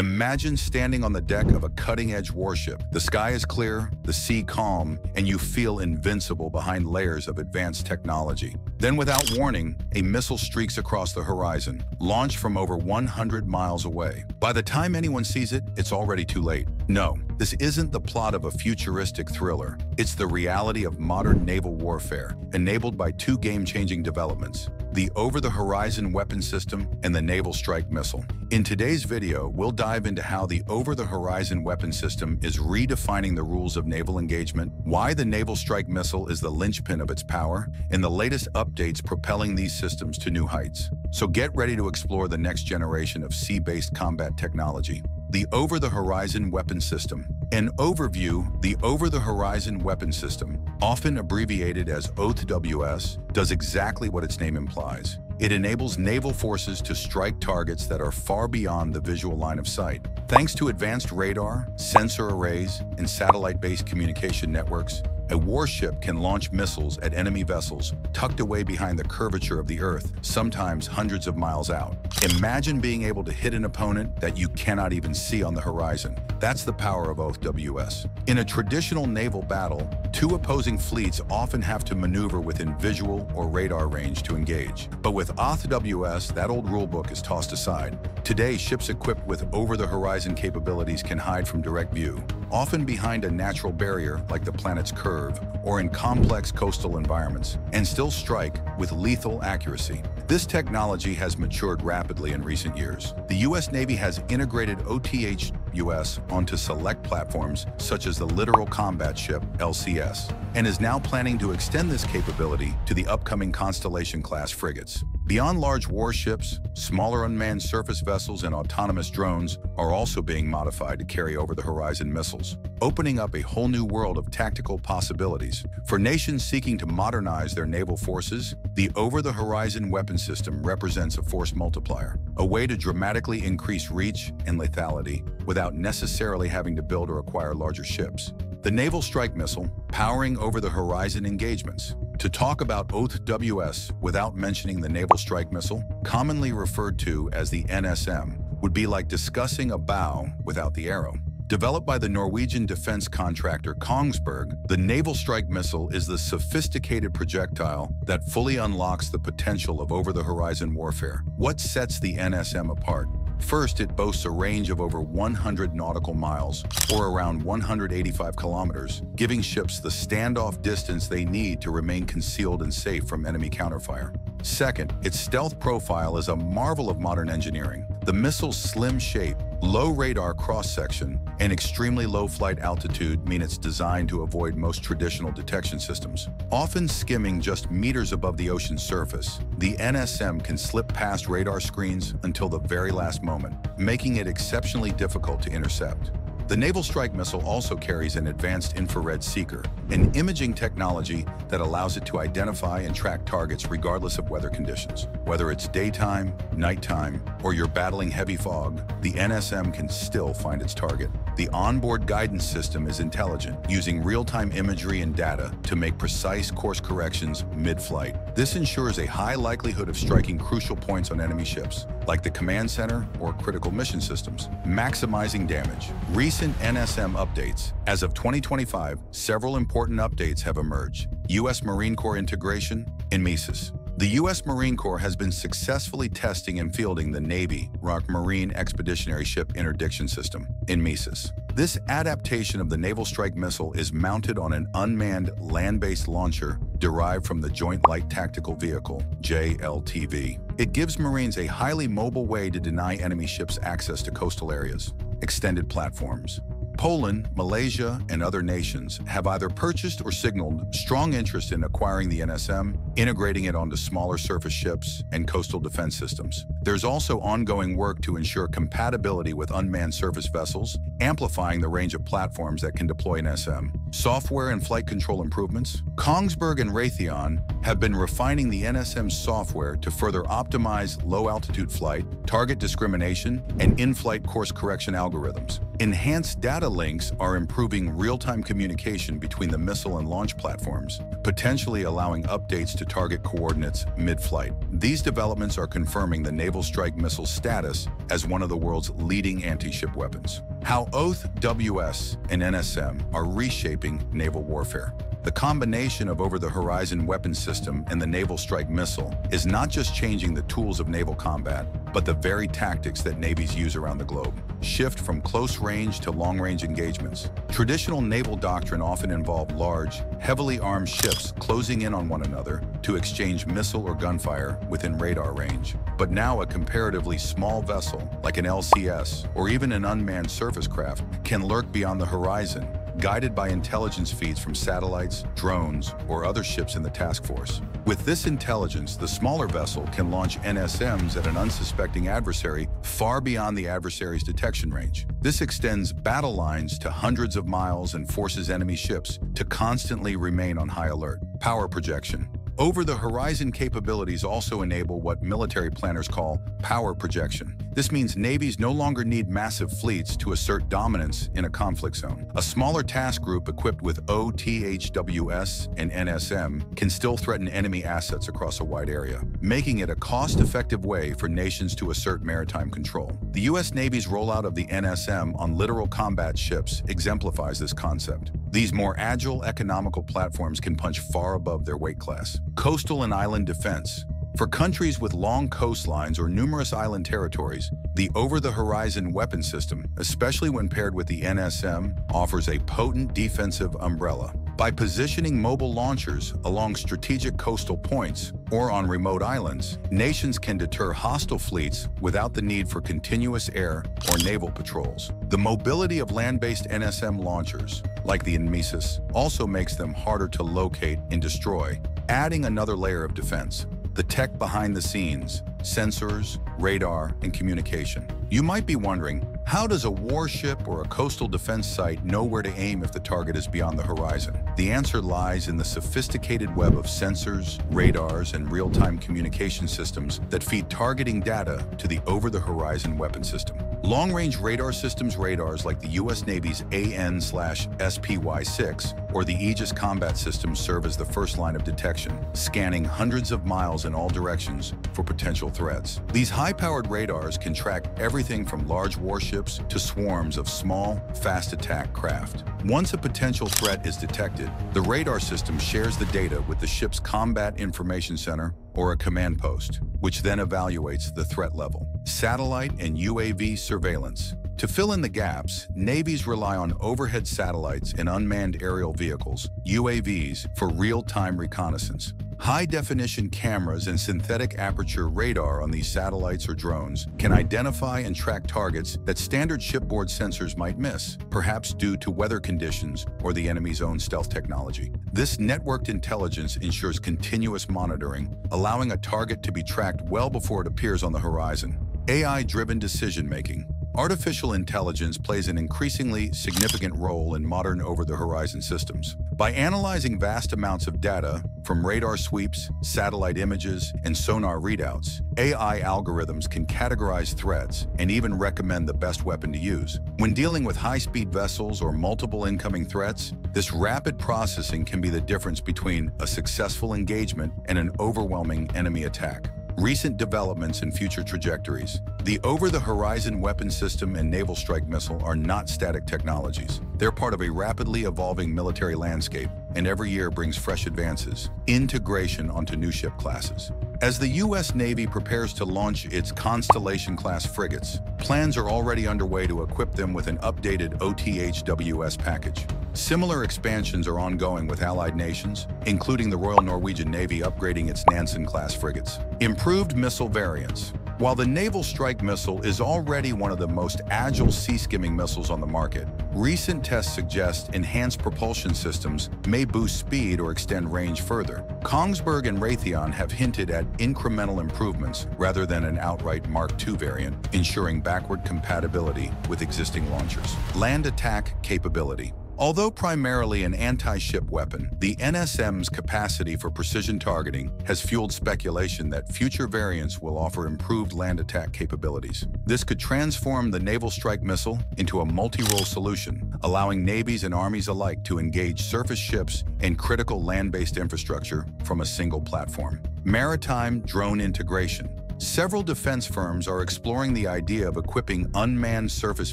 Imagine standing on the deck of a cutting-edge warship. The sky is clear, the sea calm, and you feel invincible behind layers of advanced technology. Then, without warning, a missile streaks across the horizon, launched from over 100 miles away. By the time anyone sees it, it's already too late. No, this isn't the plot of a futuristic thriller. It's the reality of modern naval warfare, enabled by two game-changing developments: the Over-the-Horizon Weapon System and the Naval Strike Missile. In today's video, we'll dive into how the Over-the-Horizon Weapon System is redefining the rules of naval engagement, why the Naval Strike Missile is the linchpin of its power, and the latest updates propelling these systems to new heights. So get ready to explore the next generation of sea-based combat technology. The Over-the-Horizon Weapon System. An overview: the Over-the-Horizon Weapon System, often abbreviated as OTHWS, does exactly what its name implies. It enables naval forces to strike targets that are far beyond the visual line of sight. Thanks to advanced radar, sensor arrays, and satellite-based communication networks, a warship can launch missiles at enemy vessels tucked away behind the curvature of the Earth, sometimes hundreds of miles out. Imagine being able to hit an opponent that you cannot even see on the horizon. That's the power of OTHWS. In a traditional naval battle, two opposing fleets often have to maneuver within visual or radar range to engage. But with OTHWS, that old rulebook is tossed aside. Today, ships equipped with over-the-horizon capabilities can hide from direct view, often behind a natural barrier like the planet's curve or in complex coastal environments, and still strike with lethal accuracy. This technology has matured rapidly in recent years. The U.S. Navy has integrated OTHWS onto select platforms such as the Littoral Combat Ship, LCS, and is now planning to extend this capability to the upcoming Constellation-class frigates. Beyond large warships, smaller unmanned surface vessels and autonomous drones are also being modified to carry over-the-horizon missiles, opening up a whole new world of tactical possibilities. For nations seeking to modernize their naval forces, the over-the-horizon weapon system represents a force multiplier, a way to dramatically increase reach and lethality without necessarily having to build or acquire larger ships. The Naval Strike Missile, powering over-the-horizon engagements. To talk about OTHWS without mentioning the Naval Strike Missile, commonly referred to as the NSM, would be like discussing a bow without the arrow. Developed by the Norwegian defense contractor Kongsberg, the Naval Strike Missile is the sophisticated projectile that fully unlocks the potential of over-the-horizon warfare. What sets the NSM apart? First, it boasts a range of over 100 nautical miles, or around 185 kilometers, giving ships the standoff distance they need to remain concealed and safe from enemy counterfire. Second, its stealth profile is a marvel of modern engineering. The missile's slim shape, low radar cross-section, and extremely low flight altitude mean it's designed to avoid most traditional detection systems. Often skimming just meters above the ocean surface, the NSM can slip past radar screens until the very last moment, making it exceptionally difficult to intercept. The Naval Strike Missile also carries an advanced infrared seeker, an imaging technology that allows it to identify and track targets regardless of weather conditions. Whether it's daytime, nighttime, or you're battling heavy fog, the NSM can still find its target. The onboard guidance system is intelligent, using real-time imagery and data to make precise course corrections mid-flight. This ensures a high likelihood of striking crucial points on enemy ships, like the command center or critical mission systems, maximizing damage. Recent NSM updates. As of 2025, several important updates have emerged. U.S. Marine Corps integration, NMESIS. The U.S. Marine Corps has been successfully testing and fielding the Navy ROC Marine Expeditionary Ship Interdiction System, NMESIS. This adaptation of the Naval Strike Missile is mounted on an unmanned land-based launcher derived from the Joint Light Tactical Vehicle, JLTV. It gives Marines a highly mobile way to deny enemy ships access to coastal areas, extended platforms. Poland, Malaysia, and other nations have either purchased or signaled strong interest in acquiring the NSM, integrating it onto smaller surface ships and coastal defense systems. There's also ongoing work to ensure compatibility with unmanned surface vessels, amplifying the range of platforms that can deploy an NSM. Software and flight control improvements. Kongsberg and Raytheon have been refining the NSM software to further optimize low-altitude flight, target discrimination, and in-flight course correction algorithms. Enhanced data links are improving real-time communication between the missile and launch platforms, potentially allowing updates to target coordinates mid-flight. These developments are confirming the Naval Naval Strike Missile status as one of the world's leading anti-ship weapons. How OATH, WS, and NSM are reshaping naval warfare. The combination of Over-the-Horizon Weapon System and the Naval Strike Missile is not just changing the tools of naval combat, but the very tactics that navies use around the globe. Shift from close-range to long-range engagements. Traditional naval doctrine often involved large, heavily armed ships closing in on one another to exchange missile or gunfire within radar range. But now a comparatively small vessel, like an LCS or even an unmanned surface craft, can lurk beyond the horizon, guided by intelligence feeds from satellites, drones, or other ships in the task force. With this intelligence, the smaller vessel can launch NSMs at an unsuspecting adversary far beyond the adversary's detection range. This extends battle lines to hundreds of miles and forces enemy ships to constantly remain on high alert. Power projection. Over-the-horizon capabilities also enable what military planners call power projection. This means navies no longer need massive fleets to assert dominance in a conflict zone. A smaller task group equipped with OTHWS and NSM can still threaten enemy assets across a wide area, making it a cost-effective way for nations to assert maritime control. The U.S. Navy's rollout of the NSM on littoral combat ships exemplifies this concept. These more agile, economical platforms can punch far above their weight class. Coastal and island defense. For countries with long coastlines or numerous island territories, the over-the-horizon weapon system, especially when paired with the NSM, offers a potent defensive umbrella. By positioning mobile launchers along strategic coastal points or on remote islands, nations can deter hostile fleets without the need for continuous air or naval patrols. The mobility of land-based NSM launchers, like the NMESIS, also makes them harder to locate and destroy, adding another layer of defense. The tech behind the scenes, sensors, radar, and communication. You might be wondering, how does a warship or a coastal defense site know where to aim if the target is beyond the horizon? The answer lies in the sophisticated web of sensors, radars, and real-time communication systems that feed targeting data to the over-the-horizon weapon system. Long-range radar systems radars like the U.S. Navy's AN/SPY-6 or the Aegis Combat System serve as the first line of detection, scanning hundreds of miles in all directions for potential threats. These high-powered radars can track everything from large warships to swarms of small, fast-attack craft. Once a potential threat is detected, the radar system shares the data with the ship's combat information center or a command post, which then evaluates the threat level. Satellite and UAV surveillance. To fill in the gaps, navies rely on overhead satellites and unmanned aerial vehicles, UAVs, for real-time reconnaissance. High-definition cameras and synthetic aperture radar on these satellites or drones can identify and track targets that standard shipboard sensors might miss, perhaps due to weather conditions or the enemy's own stealth technology. This networked intelligence ensures continuous monitoring, allowing a target to be tracked well before it appears on the horizon. AI-driven decision-making. Artificial intelligence plays an increasingly significant role in modern over-the-horizon systems. By analyzing vast amounts of data from radar sweeps, satellite images, and sonar readouts, AI algorithms can categorize threats and even recommend the best weapon to use. When dealing with high-speed vessels or multiple incoming threats, this rapid processing can be the difference between a successful engagement and an overwhelming enemy attack. Recent developments and future trajectories. The over-the-horizon weapon system and naval strike missile are not static technologies. They're part of a rapidly evolving military landscape, and every year brings fresh advances. Integration onto new ship classes. As the U.S. Navy prepares to launch its Constellation-class frigates, plans are already underway to equip them with an updated OTHWS package. Similar expansions are ongoing with allied nations, including the Royal Norwegian Navy upgrading its Nansen-class frigates. Improved missile variants. While the Naval Strike Missile is already one of the most agile sea-skimming missiles on the market, recent tests suggest enhanced propulsion systems may boost speed or extend range further. Kongsberg and Raytheon have hinted at incremental improvements rather than an outright Mark II variant, ensuring backward compatibility with existing launchers. Land attack capability. Although primarily an anti-ship weapon, the NSM's capacity for precision targeting has fueled speculation that future variants will offer improved land attack capabilities. This could transform the Naval Strike Missile into a multi-role solution, allowing navies and armies alike to engage surface ships and critical land-based infrastructure from a single platform. Maritime drone integration. Several defense firms are exploring the idea of equipping unmanned surface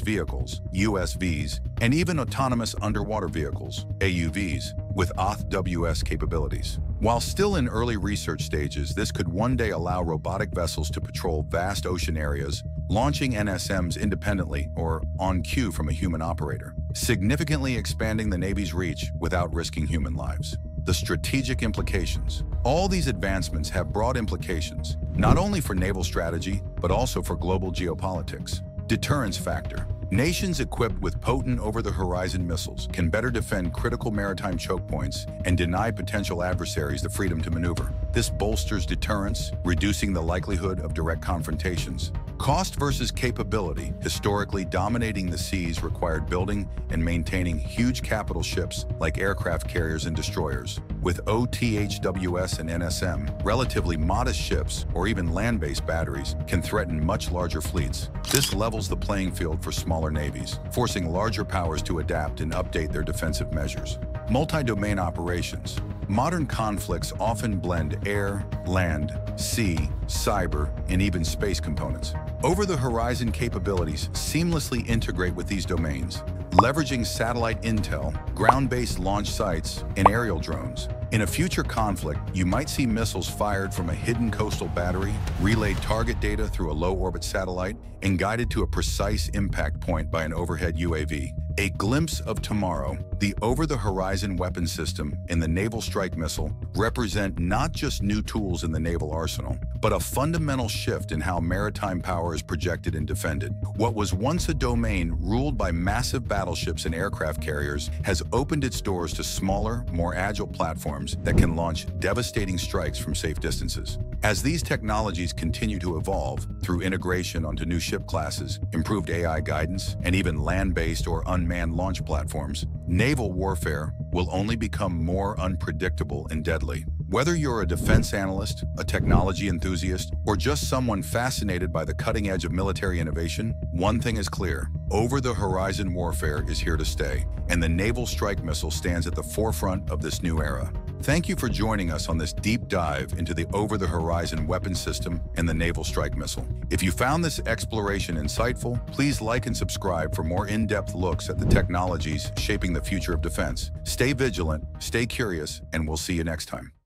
vehicles, USVs, and even autonomous underwater vehicles, AUVs, with OTHWS capabilities. While still in early research stages, this could one day allow robotic vessels to patrol vast ocean areas, launching NSMs independently or on cue from a human operator, significantly expanding the Navy's reach without risking human lives. The strategic implications. All these advancements have broad implications, not only for naval strategy, but also for global geopolitics. Deterrence factor. Nations equipped with potent over-the-horizon missiles can better defend critical maritime choke points and deny potential adversaries the freedom to maneuver. This bolsters deterrence, reducing the likelihood of direct confrontations. Cost versus capability. Historically, dominating the seas required building and maintaining huge capital ships like aircraft carriers and destroyers. With OTHWS and NSM, relatively modest ships or even land-based batteries can threaten much larger fleets. This levels the playing field for smaller navies, forcing larger powers to adapt and update their defensive measures. Multi-domain operations. Modern conflicts often blend air, land, sea, cyber, and even space components. Over-the-horizon capabilities seamlessly integrate with these domains, leveraging satellite intel, ground-based launch sites, and aerial drones. In a future conflict, you might see missiles fired from a hidden coastal battery, relayed target data through a low-orbit satellite, and guided to a precise impact point by an overhead UAV. A glimpse of tomorrow. The Over-the-Horizon Weapon System and the Naval Strike Missile represent not just new tools in the naval arsenal, but a fundamental shift in how maritime power is projected and defended. What was once a domain ruled by massive battleships and aircraft carriers has opened its doors to smaller, more agile platforms that can launch devastating strikes from safe distances. As these technologies continue to evolve through integration onto new ship classes, improved AI guidance, and even land-based or unmanned launch platforms, naval warfare will only become more unpredictable and deadly. Whether you're a defense analyst, a technology enthusiast, or just someone fascinated by the cutting edge of military innovation, one thing is clear: over-the-horizon warfare is here to stay, and the Naval Strike Missile stands at the forefront of this new era. Thank you for joining us on this deep dive into the Over-the-Horizon Weapon System and the Naval Strike Missile. If you found this exploration insightful, please like and subscribe for more in-depth looks at the technologies shaping the future of defense. Stay vigilant, stay curious, and we'll see you next time.